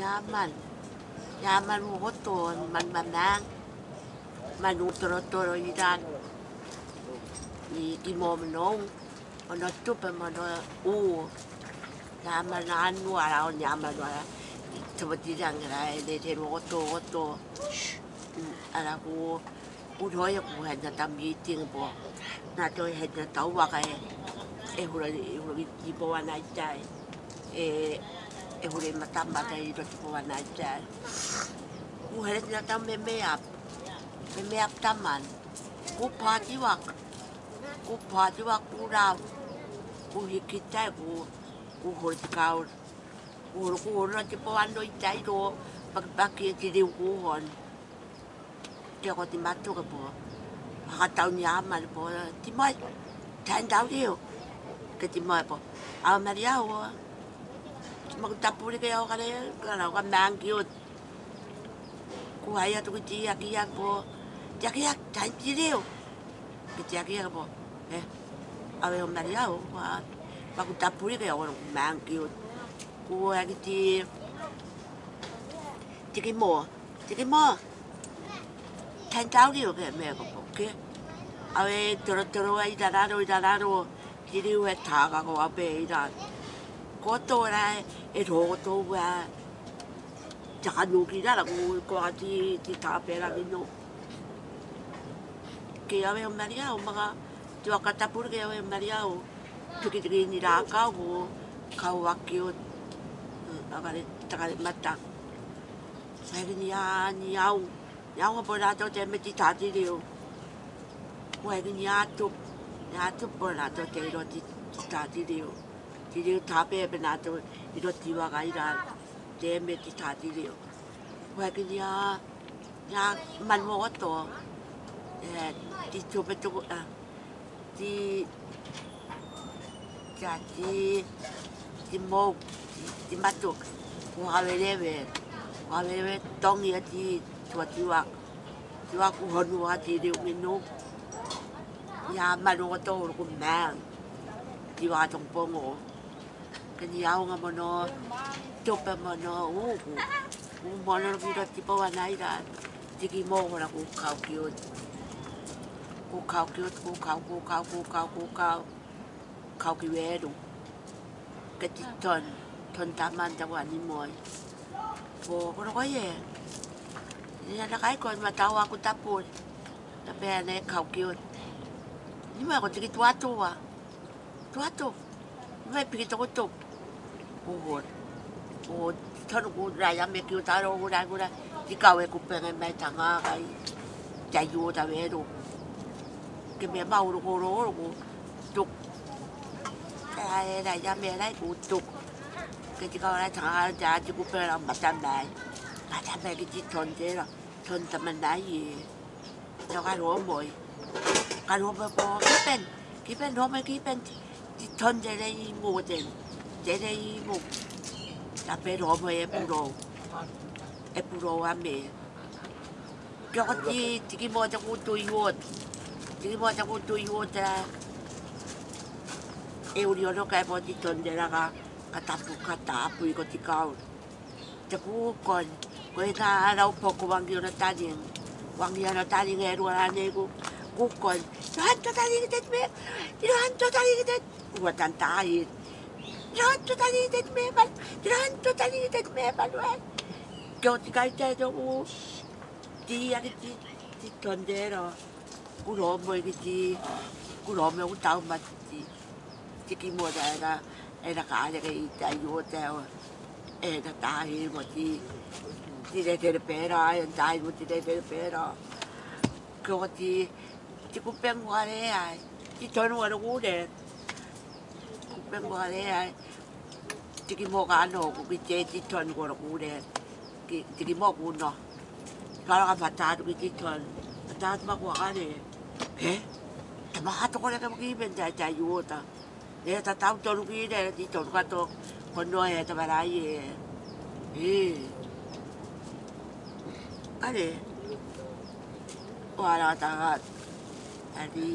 ยามันหัวตัวมันบำนังมันดูตัวเราดีดันมีกินโมมันน้องมันน้องจุ๊บมันน้องอู้ยามันนานนัวเรายามันว่าสมติจังอะไรในเทโรโตอะไรกูท้อยกูเห็นจะทำยี่จริงบ่น่าจะเห็นจะเต่าว่าไงหัวจีบว่าน่าใจหัวมาทำมาใจรถว่าน่าใจกูเห็นจะทำไม่อับทำมันกูพอที่ว่ากูเรากูคิดใจกูหัวจะเก่ากูเราจะประวันโดยใจโดบักเกียจีดิวกูหอนเจ้าก็ติมัดทุกข์บ่หาเต่าหยามมันบ่ที่ไม่แทนเต่าเดียวก็ที่ไม่บ่เอามาเดียวมันจับปูนี่ก็เอากันเลยก็เราก็แมงกิวกูหายทุกข์จีอยากบ่อยากแทนจีเดียวก็อยากบ่เอาไปมาเดียวว่ามันจับปูนี่ก็เอาแมงกิวกูอยากจีกิโมแทนเจ้าดิวแกแม่ก็บอกแกเอาไอ้ตัวไอ้ดาราโรที่ดิวไอ้ถากก็เอาไปได้ก็ตัวอะไรไอ้โถตัวว่าจะขันลูกที่ได้ละกูก็ที่ถาไปละกินลูกแกเอาไปมาเรียวมาก็ตัวกระตับปุ๊กแกเอาไปมาเรียวทุกทีนี่รักเขาวักกิวเอาไปตะการมาตักใส่กันยาวยังว่าโบราณเจ้าเจไม่จิตาทีเดียวหวยกันยาทุบโบราณเจ้าเจรถจิตาทีเดียวท้าเป้เป็นนาตัวรถที่ว่าไงร้านเจไม่จิตาทีเดียวหวยกันยามันโมก็ตัวที่ชุบไปจุกที่จากที่โมกที่มาจุกหัวเว่ต้องเยอะที่ตัวที่ว่ากูหอนว่าทีเดียวมีนุกยามาโนโตกูแมงที่ว่าจงโปงโง่กันยาวงามโนจบแบบโนอู้กูมอนเราพี่รถที่ปวันไหนได้ที่กี่โมงนะกูเข่าคิวเวดุกระจิตทนตามมันจังหวะนี้มวยโบก็ร้อยแย่นี่นะใครก่อนมาเตาว่ากูตาปูนตาแปรในเขาเกียวนี่มาคนจะกินตัวไม่ปีตัวจบกูโหดท่านกูรายยามเมื่อกี้ตาเรากูได้ที่เก่าเองกูเป็นไงไม่ทางอะไรใจอยู่แต่เวดูกินเมียเบากูจุกรายยามเมื่อไรกูจุกกินที่เก่าอะไรทางอะไรใจที่กูเป็นเรามาจำได้มาทำอะไรกันที่ทนเจ๊หรอทนแต่มันได้ยี่แล้วการหัวบ่อยการหัวบ่อยกี่เป็นหัวไม่กี่เป็นทนจะได้หมูเต็มจะได้หมูแต่เป็นหัวบ่อยเอปูโรอเมย์เกี่ยวกับที่กี่โมจะกูตุยโวดที่กี่โมจะกูตุยโวดจะเอวเดียวแล้วแกพอที่ทนจะละกันกระตับปุยก็ที่เก่าจะกูก่อนกูเห็นเราพอกูวางเดียวเราตาดิงไงรัวร้านนี้กูก่อนร้านตัวตาดิงเด็ดเม็ดร้านตัวตาดิงเด็ดหัวตันตาอีกร้านตัวตาดิงเด็ดเม็ดมันร้านตัวตาดิงเด็ดเม็ดมันว่าเกี่ยวกับใจจะกูดีอะไรที่ทนได้หรอกูร้องมวยกูร้องกูเต่ามาที่กี่โมงได้ละไอ้ราคาจะกี่ใจอยู่เจ้าตาเห็นหมดที่ได้เทเลเปร่าอันตายหมดที่ได้เทเลเปร่าคือว่าที่กูเป็นหัวเลยไอ้ที่ชนหัวกูเด็กกูเป็นหัวเลยไอ้ที่กิโมกันหนูกูกิเจที่ชนหัวกูเด็กที่กิโมกูเนาะเขาเราภาษาตุกิที่ชนภาษามากกว่ากันเลยแต่มาตัวเล็กเมื่อกี้เป็นใจอยู่ต่อเนี่ยถ้าเต้าจนกี้ได้ที่จนก็ตัวคนน้อยจะมาได้ยี่อะไรว่าเราจะอันนี้